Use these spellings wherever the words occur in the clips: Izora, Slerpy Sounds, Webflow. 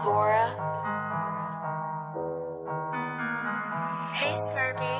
Izora. Hey, Slerpy.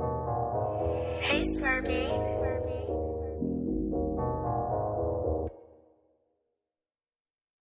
Izora. Hey, Slerpy.